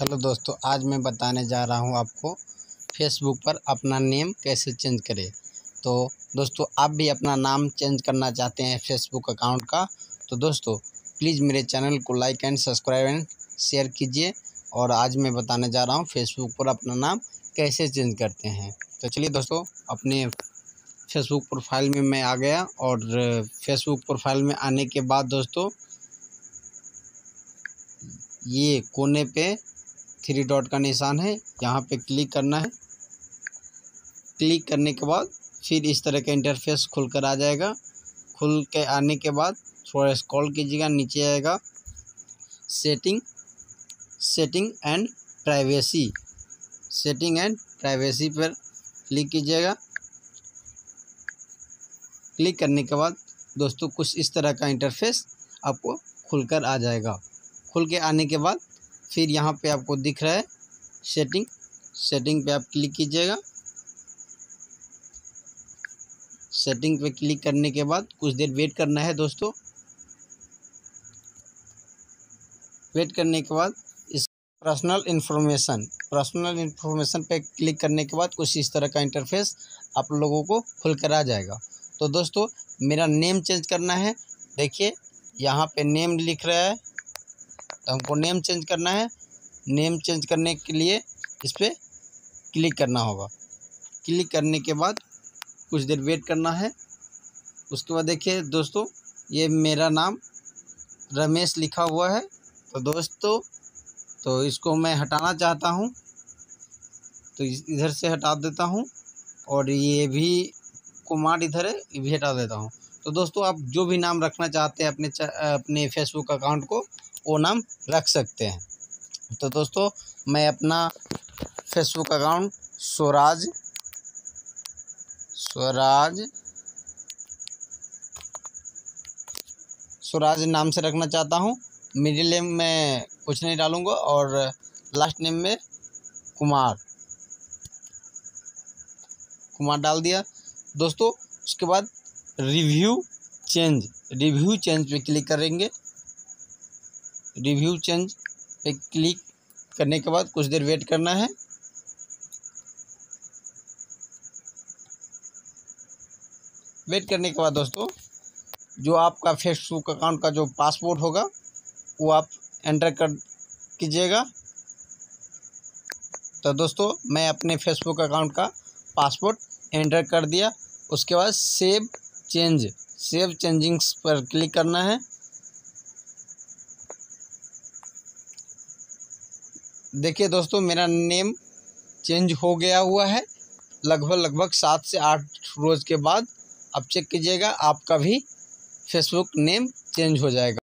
Hello दोस्तों, आज मैं बताने जा रहा हूं आपको फेसबुक पर अपना नेम कैसे चेंज करें। तो दोस्तों, आप भी अपना नाम चेंज करना चाहते हैं फेसबुक अकाउंट का, तो दोस्तों प्लीज़ मेरे चैनल को like and subscribe and share कीजिए। और आज मैं बताने जा रहा हूं फेसबुक पर अपना नाम कैसे चेंज करते हैं। तो चलिए दोस्तों, अपने फेसबुक प्रोफाइल में मैं आ गया। और फेसबुक प्रोफाइल में आने के बाद दोस्तों ये कोने पे 3 डॉट का निशान है, यहाँ पे क्लिक करना है। क्लिक करने के बाद फिर इस तरह का इंटरफेस खुल कर आ जाएगा। खुल के आने के बाद थोड़ा स्क्रॉल कीजिएगा, नीचे आएगा setting and privacy. Setting and privacy पर क्लिक कीजिएगा। क्लिक करने के बाद दोस्तों कुछ इस तरह का इंटरफेस आपको खुल कर आ जाएगा। खुल के आने के बाद फिर यहाँ पे आपको दिख रहा है सेटिंग पे आप क्लिक कीजिएगा। सेटिंग पे क्लिक करने के बाद कुछ देर वेट करना है दोस्तों। वेट करने के बाद इस पर्सनल इन्फॉर्मेशन पे क्लिक करने के बाद कुछ इस तरह का इंटरफेस आप लोगों को खुल कर आ जाएगा। तो दोस्तों, मेरा नेम चेंज करना है। देखिए यहाँ पे नेम लिख रहा है, तो हमको नेम चेंज करना है। नेम चेंज करने के लिए इस पर क्लिक करना होगा। क्लिक करने के बाद कुछ देर वेट करना है। उसके बाद देखिए दोस्तों, ये मेरा नाम रमेश लिखा हुआ है। तो दोस्तों, तो इसको मैं हटाना चाहता हूँ, तो इधर से हटा देता हूँ। और ये भी कुमार इधर है, ये भी हटा देता हूँ। तो दोस्तों, आप जो भी नाम रखना चाहते हैं अपने फेसबुक अकाउंट को, वो नाम रख सकते हैं। तो दोस्तों, मैं अपना फेसबुक अकाउंट स्वराज नाम से रखना चाहता हूँ। मिडिल नेम में कुछ नहीं डालूँगा और लास्ट नेम में कुमार डाल दिया दोस्तों। उसके बाद रिव्यू चेंज पे क्लिक करेंगे। रिव्यू चेंज पे क्लिक करने के बाद कुछ देर वेट करना है। वेट करने के बाद दोस्तों, जो आपका फेसबुक अकाउंट का जो पासवर्ड होगा वो आप एंटर कर कीजिएगा। तो दोस्तों, मैं अपने फेसबुक अकाउंट का पासवर्ड एंटर कर दिया। उसके बाद सेव चेंजिंग्स पर क्लिक करना है। देखिए दोस्तों, मेरा नेम चेंज हो गया हुआ है। लगभग 7 से 8 रोज़ के बाद आप चेक कीजिएगा, आपका भी फेसबुक नेम चेंज हो जाएगा।